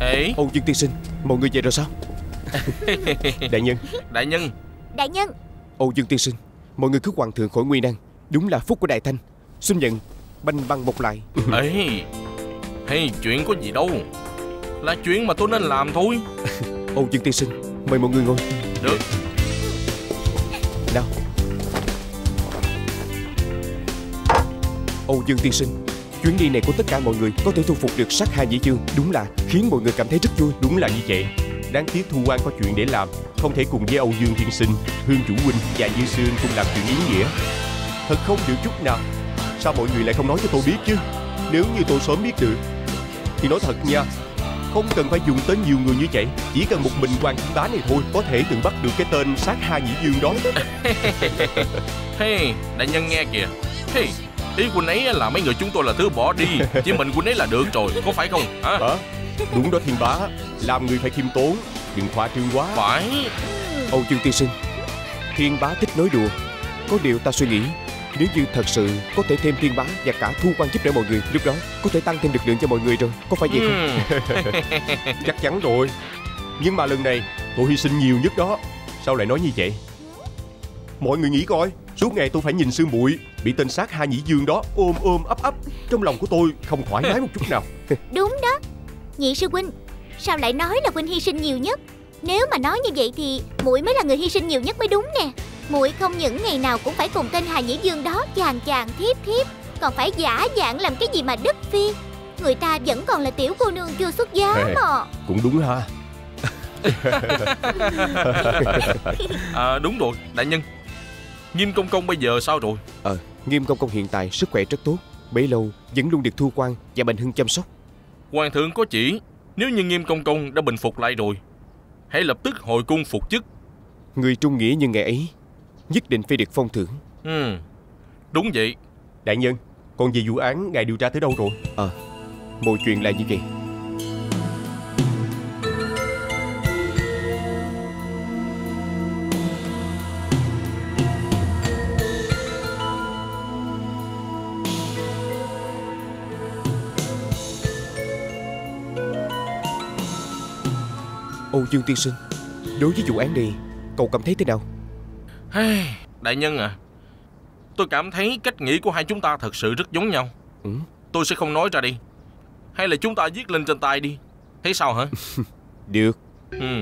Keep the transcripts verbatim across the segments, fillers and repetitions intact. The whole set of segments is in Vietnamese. Ê, Âu Dương tiên sinh, mọi người về rồi sao? Đại nhân, đại nhân, đại nhân. Âu Dương tiên sinh, mọi người cứu hoàng thượng khỏi nguy nan, đúng là phúc của Đại Thanh. Xin nhận banh băng một lại. Ê, hay chuyện có gì đâu, là chuyện mà tôi nên làm thôi. Âu Dương tiên sinh, mời mọi người ngồi. Được. Nào. Âu Dương tiên sinh, chuyến đi này của tất cả mọi người có thể thu phục được Sát Hà Nhĩ Dương, đúng là khiến mọi người cảm thấy rất vui. Đúng là như vậy. Đáng tiếc Thu Quan có chuyện để làm, không thể cùng với Âu Dương tiên sinh. Hương chủ huynh và Như Sương cũng làm chuyện ý nghĩa, thật không được chút nào. Sao mọi người lại không nói cho tôi biết chứ? Nếu như tôi sớm biết được thì nói thật nha, không cần phải dùng tới nhiều người như vậy. Chỉ cần một mình Hoàng Thiên Bá này thôi có thể tự bắt được cái tên Sát Hà Nhĩ Dương đó. Hey, đại nhân nghe kìa. Hey, ý của nấy là mấy người chúng tôi là thứ bỏ đi, chỉ mình của nấy là được rồi, có phải không hả? À, đúng đó Thiên Bá, làm người phải khiêm tốn, đừng khoa trương quá. Phải. Âu Dương tiên sinh, Thiên Bá thích nói đùa, có điều ta suy nghĩ nếu như thật sự có thể thêm Thiên Bá và cả Thu Quan giúp đỡ mọi người, lúc đó có thể tăng thêm lực lượng cho mọi người rồi, có phải vậy không? Chắc chắn rồi, nhưng mà lần này tôi hy sinh nhiều nhất đó. Sao lại nói như vậy? Mọi người nghĩ coi, suốt ngày tôi phải nhìn sư muội bị tên Sát Hà Nhĩ Dương đó ôm ôm ấp ấp, trong lòng của tôi không thoải mái một chút nào. Đúng đó, nhị sư huynh, sao lại nói là huynh hy sinh nhiều nhất? Nếu mà nói như vậy thì muội mới là người hy sinh nhiều nhất mới đúng nè. Muội không những ngày nào cũng phải cùng tên Hà Nhĩ Dương đó chàng chàng thiếp thiếp, còn phải giả dạng làm cái gì mà đất phi. Người ta vẫn còn là tiểu cô nương chưa xuất giá mà. Cũng đúng ha. À, đúng rồi, đại nhân, Nghiêm công công bây giờ sao rồi? Ờ, Nghiêm công công hiện tại sức khỏe rất tốt, bấy lâu vẫn luôn được Thu Quan và Bành Hưng chăm sóc. Hoàng thượng có chỉ, nếu như Nghiêm công công đã bình phục lại rồi, hãy lập tức hồi cung phục chức. Người trung nghĩa như ngày ấy nhất định phải được phong thưởng. Ừ, đúng vậy. Đại nhân, còn về vụ án ngài điều tra tới đâu rồi? Ờ, à, mọi chuyện là như vậy. Âu Dương tiên sinh, đối với vụ án này cậu cảm thấy thế nào? Đại nhân à, tôi cảm thấy cách nghĩ của hai chúng ta thật sự rất giống nhau. Ừ. Tôi sẽ không nói ra đi, hay là chúng ta viết lên trên tay đi, thấy sao hả? Được. Ừ.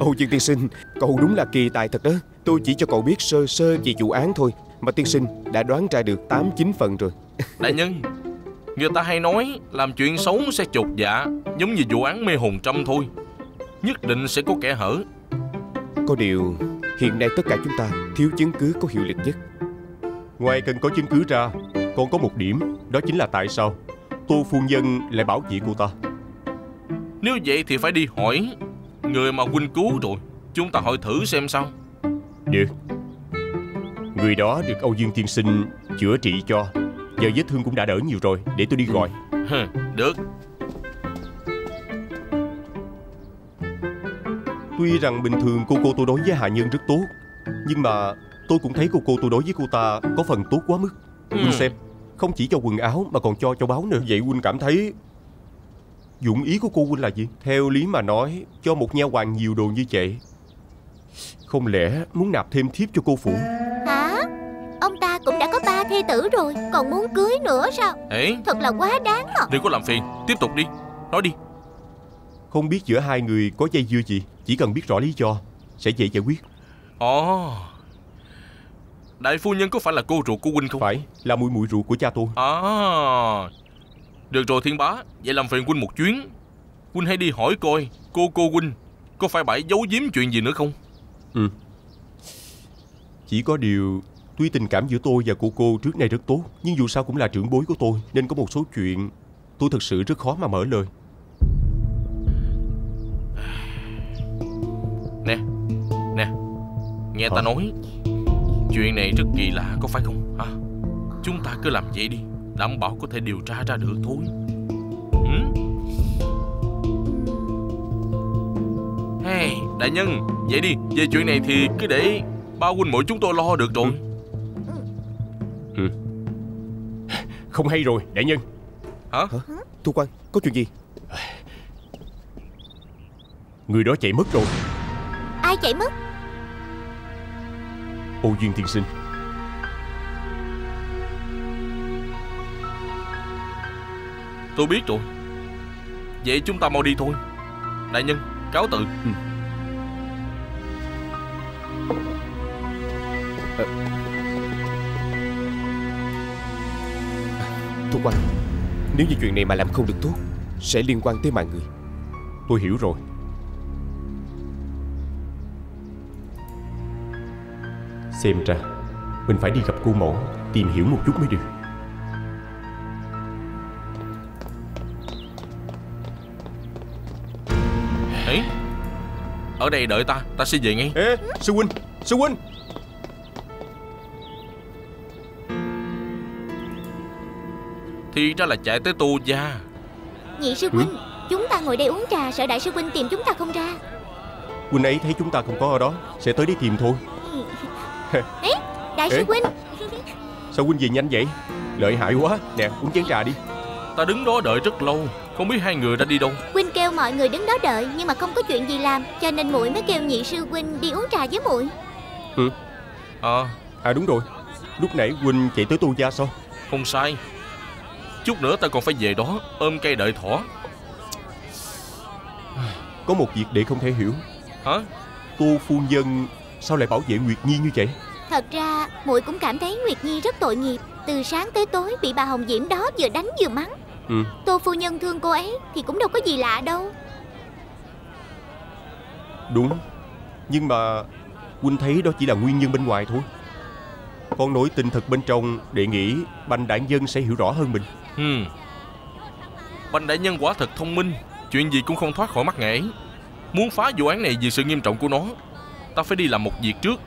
Âu Dương tiên sinh, cậu đúng là kỳ tài thật đó. Tôi chỉ cho cậu biết sơ sơ về vụ án thôi mà tiên sinh đã đoán ra được tám chín phần rồi. Đại nhân, người ta hay nói làm chuyện xấu sẽ chột dạ, giống như vụ án mê hồn trăm thôi, nhất định sẽ có kẻ hở. Có điều hiện nay tất cả chúng ta thiếu chứng cứ có hiệu lực nhất. Ngoài cần có chứng cứ ra, còn có một điểm, đó chính là tại sao Tô phu nhân lại bảo chị cô ta. Nếu vậy thì phải đi hỏi người mà huynh cứu rồi, chúng ta hỏi thử xem sao. Được. Người đó được Âu Dương tiên sinh chữa trị cho, giờ vết thương cũng đã đỡ nhiều rồi, để tôi đi gọi. Được. Tuy rằng bình thường cô cô tôi đối với hạ nhân rất tốt, nhưng mà tôi cũng thấy cô cô tôi đối với cô ta có phần tốt quá mức. Huynh ừ. xem, không chỉ cho quần áo mà còn cho cho báo nữa. Vậy huynh cảm thấy dụng ý của cô huynh là gì? Theo lý mà nói, cho một nha hoàn nhiều đồ như vậy, không lẽ muốn nạp thêm thiếp cho cô phụ? Hả? Ông ta cũng đã có ba thê tử rồi, còn muốn cưới nữa sao? Ê, thật là quá đáng mà. Đừng có làm phiền, tiếp tục đi, nói đi. Không biết giữa hai người có dây dưa gì, chỉ cần biết rõ lý do sẽ dễ giải quyết. Ồ, đại phu nhân có phải là cô ruột của huynh không? Phải, là muội muội ruột của cha tôi. À, được rồi Thiên Bá, vậy làm phiền huynh một chuyến. Huynh hãy đi hỏi coi cô cô huynh có phải bãi giấu giếm chuyện gì nữa không? Ừ. Chỉ có điều tuy tình cảm giữa tôi và cô cô trước nay rất tốt, nhưng dù sao cũng là trưởng bối của tôi, nên có một số chuyện tôi thật sự rất khó mà mở lời. Nè, nè, nghe Hả? ta nói chuyện này rất kỳ lạ, có phải không hả? Chúng ta cứ làm vậy đi, đảm bảo có thể điều tra ra được thôi. Ừ? Hey, đại nhân, vậy đi, về chuyện này thì cứ để ba huynh muội chúng tôi lo được rồi. Ừ. Ừ. Không hay rồi, đại nhân. Hả? Hả? Thu Quang, có chuyện gì? Người đó chạy mất rồi. Ai chạy mất? Âu Dương Tiên Sinh. Tôi biết rồi. Vậy chúng ta mau đi thôi. Đại nhân, cáo từ. Ừ. À. Thu Quang, nếu như chuyện này mà làm không được tốt, sẽ liên quan tới mạng người. Tôi hiểu rồi. Xem ra mình phải đi gặp cô mẫu, tìm hiểu một chút mới được. Ê, ở đây đợi ta, ta sẽ về ngay. Ê, sư huynh, sư huynh. Thì ra là chạy tới Tô gia. Nhị sư huynh, ừ? Chúng ta ngồi đây uống trà, sợ đại sư huynh tìm chúng ta không ra. Huynh ấy thấy chúng ta không có ở đó, sẽ tới đi tìm thôi. Ê, đại sư huynh, sao huynh về nhanh vậy? Lợi hại quá. Nè, uống chén trà đi. Ta đứng đó đợi rất lâu, không biết hai người đã đi đâu. Huynh kêu mọi người đứng đó đợi, nhưng mà không có chuyện gì làm, cho nên muội mới kêu nhị sư huynh đi uống trà với muội. Ừ. À, à đúng rồi, lúc nãy huynh chạy tới Tô gia sao? Không sai. Chút nữa ta còn phải về đó ôm cây đợi thỏ. Có một việc để không thể hiểu. Hả? Tô phu nhân sao lại bảo vệ Nguyệt Nhi như vậy? Thật ra muội cũng cảm thấy Nguyệt Nhi rất tội nghiệp, từ sáng tới tối bị bà Hồng Diễm đó vừa đánh vừa mắng. Ừ. Tô phu nhân thương cô ấy thì cũng đâu có gì lạ đâu. Đúng, nhưng mà huynh thấy đó chỉ là nguyên nhân bên ngoài thôi. Con nổi tình thật bên trong, để nghĩ Bành đại nhân sẽ hiểu rõ hơn mình. Ừ. Bành đại nhân quả thật thông minh, chuyện gì cũng không thoát khỏi mắt ngài. Muốn phá vụ án này vì sự nghiêm trọng của nó, ta phải đi làm một việc trước.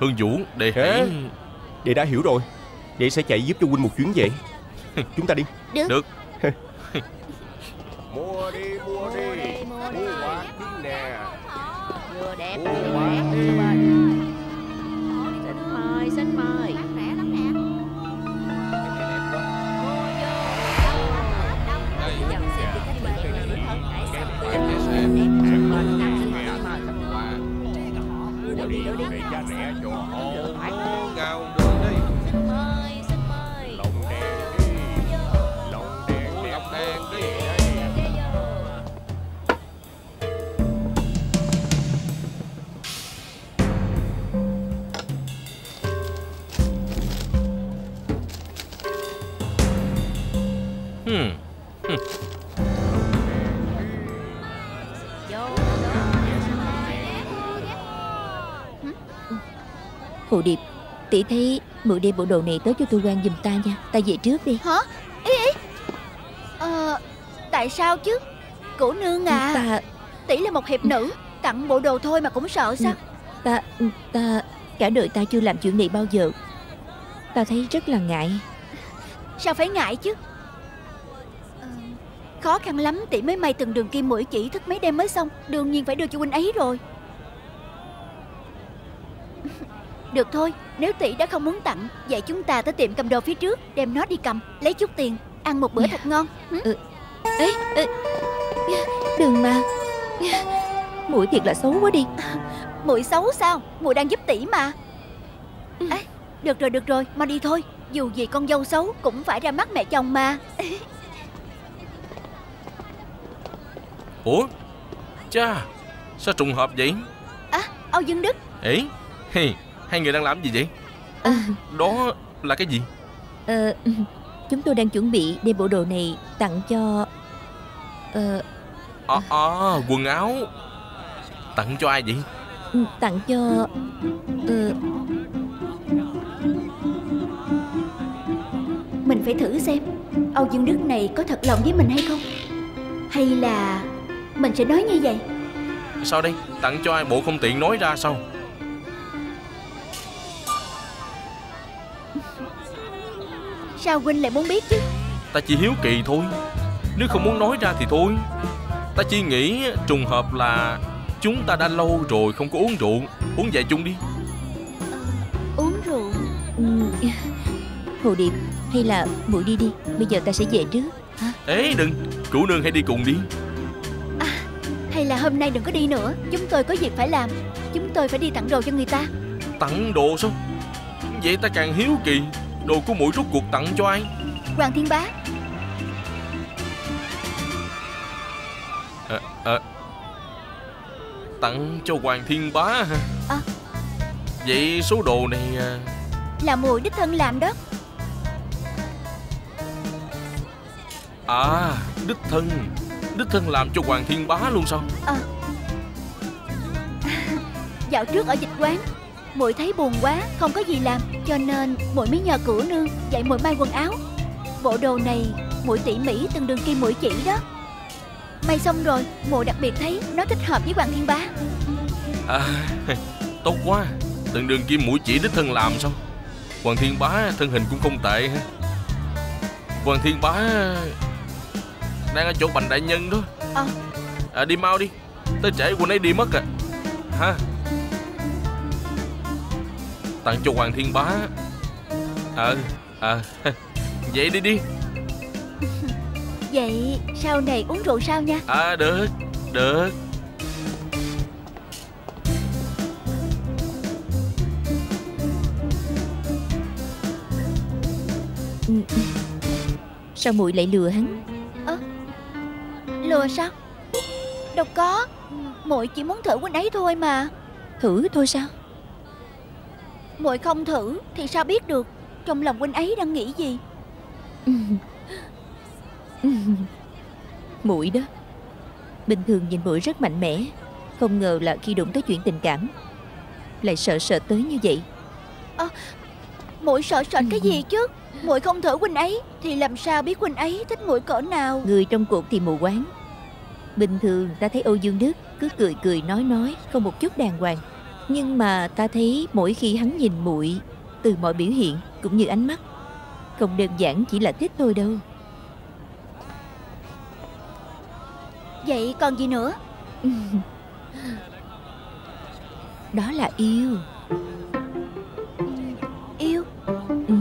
Hương Vũ, đệ hãy... Đệ đã hiểu rồi, đệ sẽ chạy giúp cho huynh một chuyến vậy. Chúng ta đi. Được, được. Mua đi, mua đi, mua đi, mua nè. Vừa đẹp, vừa đẹp, xin mời, xin mời. Hồ Điệp, tỷ thấy mượn đem bộ đồ này tới cho Thu Quang giùm ta nha. Ta về trước đi. Hả? Ý ý. Ờ, tại sao chứ? Cổ nương à, ta... tỷ là một hiệp nữ, tặng bộ đồ thôi mà cũng sợ sao? Ta, ta, cả đời ta chưa làm chuyện này bao giờ. Ta thấy rất là ngại. Sao phải ngại chứ? Ờ, khó khăn lắm tỷ mới may từng đường kim mũi chỉ, thức mấy đêm mới xong. Đương nhiên phải đưa cho huynh ấy rồi. Được thôi, nếu tỷ đã không muốn tặng, vậy chúng ta tới tiệm cầm đồ phía trước, đem nó đi cầm, lấy chút tiền, ăn một bữa thật ngon. Ừ. Ê, ê, đừng mà. Muội thiệt là xấu quá đi. Muội xấu sao? Muội đang giúp tỷ mà. Ê, được rồi, được rồi, mau đi thôi. Dù gì con dâu xấu cũng phải ra mắt mẹ chồng mà. Ủa? Cha, sao trùng hợp vậy? À, Âu Dương Đức. Ê, hi. Hai người đang làm gì vậy? À, đó là cái gì? À, chúng tôi đang chuẩn bị đem bộ đồ này tặng cho... À, à, à, quần áo. Tặng cho ai vậy? Tặng cho... À... Mình phải thử xem Âu Dương Đức này có thật lòng với mình hay không? Hay là mình sẽ nói như vậy? Sao đây? Tặng cho ai bộ không tiện nói ra sao? sao huynh lại muốn biết chứ? Ta chỉ hiếu kỳ thôi, nếu không muốn nói ra thì thôi. Ta chỉ nghĩ trùng hợp là chúng ta đã lâu rồi không có uống rượu, uống vài chung đi. Ờ, uống rượu. Ừ. Hồ Điệp, hay là muội đi đi, bây giờ ta sẽ về trước. Hả? Ê đừng, Cửu Nương hãy đi cùng đi. À, hay là hôm nay đừng có đi nữa, chúng tôi có việc phải làm. Chúng tôi phải đi tặng đồ cho người ta. Tặng đồ sao? Vậy ta càng hiếu kỳ, đồ của muội rút cuộc tặng cho ai? Hoàng Thiên Bá. À, à, tặng cho Hoàng Thiên Bá hả? À. Vậy số đồ này là muội đích thân làm đó. À, đích thân Đích thân làm cho Hoàng Thiên Bá luôn sao? À. Dạo trước ở dịch quán, muội thấy buồn quá, không có gì làm, cho nên muội mới nhờ Cửu Nương dạy muội may quần áo. Bộ đồ này muội tỉ mỉ từng đường kim muội chỉ đó. May xong rồi, muội đặc biệt thấy nó thích hợp với Hoàng Thiên Bá. À, tốt quá, từng đường kim muội chỉ đích thân làm sao? Hoàng Thiên Bá thân hình cũng không tệ ha. Hoàng Thiên Bá đang ở chỗ Bành đại nhân đó. Ờ. À, đi mau đi, tới trễ quần ấy đi mất à. Ha. Tặng cho Hoàng Thiên Bá. Ờ, à, à, vậy đi đi. Vậy sau này uống rượu sao nha? À, được, được. Sao muội lại lừa hắn? Ơ, lừa sao? Đâu có, muội chỉ muốn thử quần ấy thôi mà. Thử thôi sao? Muội không thử thì sao biết được trong lòng huynh ấy đang nghĩ gì. Muội đó, bình thường nhìn muội rất mạnh mẽ, không ngờ là khi đụng tới chuyện tình cảm lại sợ sợ tới như vậy. À, muội sợ sợ cái gì chứ? Muội không thử huynh ấy thì làm sao biết huynh ấy thích muội cỡ nào? Người trong cuộc thì mù quáng. Bình thường ta thấy Âu Dương Đức cứ cười cười nói nói, không một chút đàng hoàng. Nhưng mà ta thấy mỗi khi hắn nhìn muội, từ mọi biểu hiện cũng như ánh mắt, không đơn giản chỉ là thích thôi đâu. Vậy còn gì nữa? Đó là yêu. Yêu? Ừ.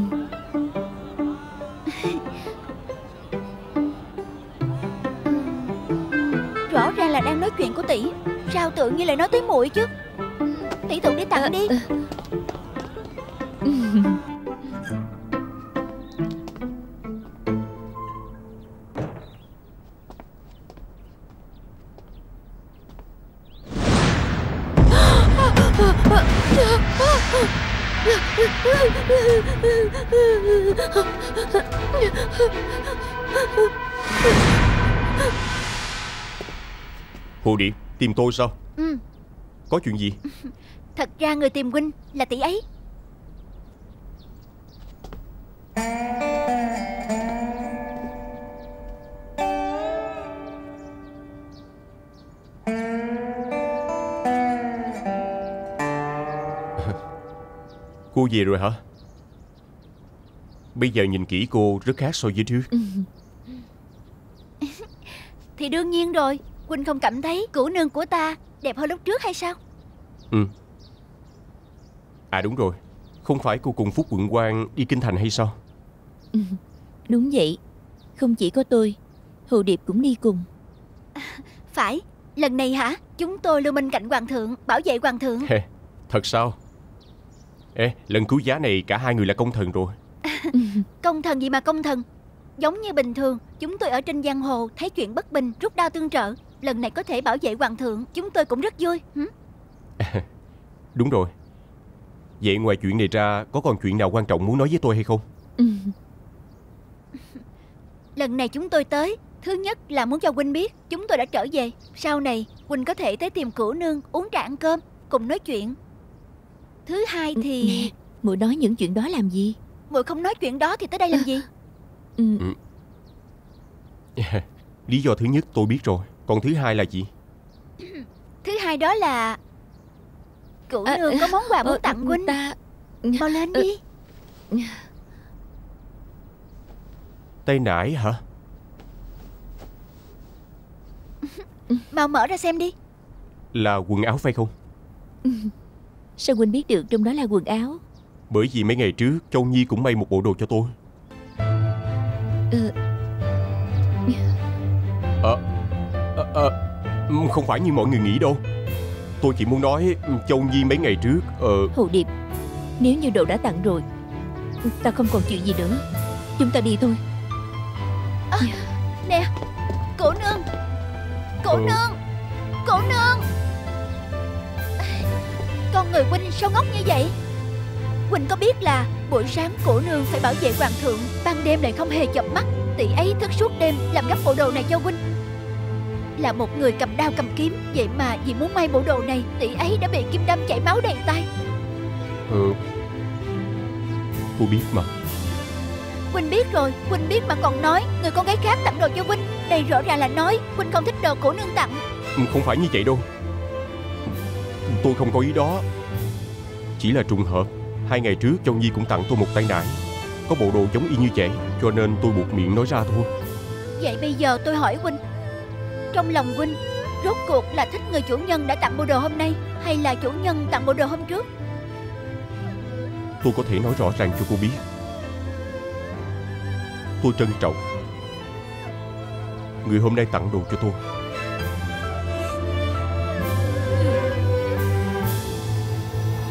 Rõ ràng là đang nói chuyện của tỷ, sao tự nhiên lại nói tới muội chứ? Tỷ tưởng để tặng đi. Hồ Điệp, tìm tôi sao? Ừ. Có chuyện gì? Thật ra người tìm huynh là tỷ ấy. Cô về rồi hả? Bây giờ nhìn kỹ cô rất khác so với trước. Thì đương nhiên rồi, huynh không cảm thấy Cửu Nương của ta đẹp hơn lúc trước hay sao? Ừ. À đúng rồi, không phải cô cùng Phúc Quận Quang đi kinh thành hay sao? Ừ, đúng vậy. Không chỉ có tôi, Hồ Điệp cũng đi cùng. À, phải, lần này hả? Chúng tôi lưu bên cạnh Hoàng thượng, bảo vệ Hoàng thượng. Thật sao? Ê, lần cứu giá này cả hai người là công thần rồi. Công thần gì mà công thần. Giống như bình thường, chúng tôi ở trên giang hồ thấy chuyện bất bình, rút đao tương trợ. Lần này có thể bảo vệ Hoàng thượng, chúng tôi cũng rất vui. Hử? À, đúng rồi. Vậy ngoài chuyện này ra, có còn chuyện nào quan trọng muốn nói với tôi hay không? Ừ. Lần này chúng tôi tới, thứ nhất là muốn cho huynh biết chúng tôi đã trở về. Sau này, huynh có thể tới tìm Cửu Nương uống trà ăn cơm, cùng nói chuyện. Thứ hai thì... Nè, muội nói những chuyện đó làm gì? Muội không nói chuyện đó thì tới đây làm gì? Ừ. Ừ. Lý do thứ nhất tôi biết rồi, còn thứ hai là gì? Thứ hai đó là... Cửu Nương à, có món quà muốn tặng huynh ta... Mau lên đi. Tay nải hả? Mau mở ra xem đi. Là quần áo phải không? Ừ. Sao Quỳnh biết được trong đó là quần áo? Bởi vì mấy ngày trước Châu Nhi cũng may một bộ đồ cho tôi. Ừ. à, à, à, Không phải như mọi người nghĩ đâu. Tôi chỉ muốn nói Châu Nhi mấy ngày trước ờ... Hồ Điệp, nếu như đồ đã tặng rồi, ta không còn chuyện gì nữa. Chúng ta đi thôi. à, Nè, cổ nương. Cổ ờ... nương Cổ nương Con người Quỳnh sao ngốc như vậy? Quỳnh có biết là buổi sáng cổ nương phải bảo vệ hoàng thượng, ban đêm lại không hề chợp mắt. Tỷ ấy thức suốt đêm làm gấp bộ đồ này cho Quỳnh. Là một người cầm đao cầm kiếm, vậy mà vì muốn may bộ đồ này, tỷ ấy đã bị kim đâm chảy máu đầy tay. Ừ, tôi biết mà. Quỳnh biết rồi, Quỳnh biết mà còn nói người con gái khác tặng đồ cho Quỳnh. Đây rõ ràng là nói Quỳnh không thích đồ cổ nương tặng. Không phải như vậy đâu, tôi không có ý đó. Chỉ là trùng hợp, hai ngày trước Châu Nhi cũng tặng tôi một tay nải, có bộ đồ giống y như vậy, cho nên tôi buộc miệng nói ra thôi. Vậy bây giờ tôi hỏi Quỳnh, trong lòng Quỳnh rốt cuộc là thích người chủ nhân đã tặng bộ đồ hôm nay, hay là chủ nhân tặng bộ đồ hôm trước? Tôi có thể nói rõ ràng cho cô biết, tôi trân trọng người hôm nay tặng đồ cho tôi.